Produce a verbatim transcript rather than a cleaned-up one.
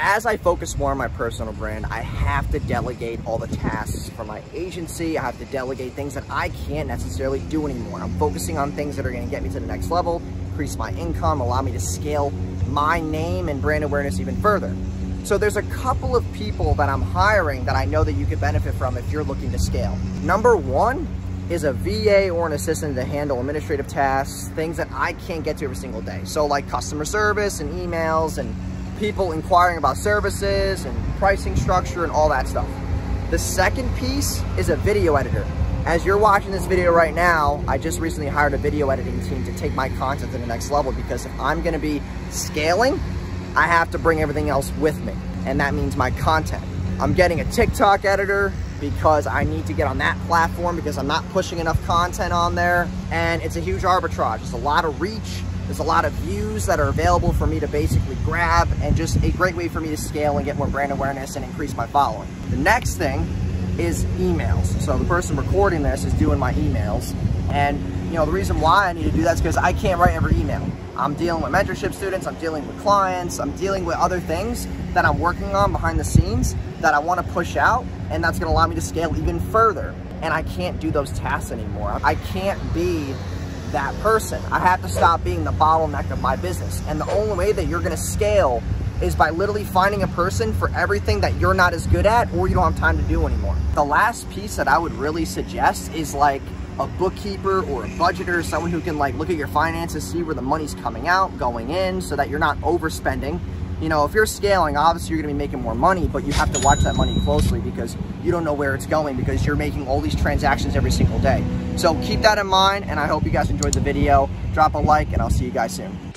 as I focus more on my personal brand, I have to delegate all the tasks from my agency. I have to delegate things that I can't necessarily do anymore. I'm focusing on things that are going to get me to the next level, increase my income, allow me to scale my name and brand awareness even further. So there's a couple of people that I'm hiring that I know that you could benefit from if you're looking to scale. Number one is a V A or an assistant to handle administrative tasks, things that I can't get to every single day. So like customer service and emails and people inquiring about services and pricing structure and all that stuff. The second piece is a video editor. As you're watching this video right now, I just recently hired a video editing team to take my content to the next level, because if I'm gonna be scaling, I have to bring everything else with me, and that means my content. I'm getting a TikTok editor because I need to get on that platform because I'm not pushing enough content on there, and it's a huge arbitrage. There's a lot of reach, there's a lot of views that are available for me to basically grab, and just a great way for me to scale and get more brand awareness and increase my following. The next thing is emails. So the person recording this is doing my emails, and you know the reason why I need to do that is because I can't write every email. I'm dealing with mentorship students, I'm dealing with clients, I'm dealing with other things that I'm working on behind the scenes that I want to push out, and that's going to allow me to scale even further. And I can't do those tasks anymore. I can't be that person. I have to stop being the bottleneck of my business. And the only way that you're going to scale is by literally finding a person for everything that you're not as good at or you don't have time to do anymore. The last piece that I would really suggest is like a bookkeeper or a budgeter, someone who can like look at your finances, see where the money's coming out, going in, so that you're not overspending. You know, if you're scaling, obviously you're gonna be making more money, but you have to watch that money closely because you don't know where it's going because you're making all these transactions every single day. So keep that in mind, and I hope you guys enjoyed the video. Drop a like, and I'll see you guys soon.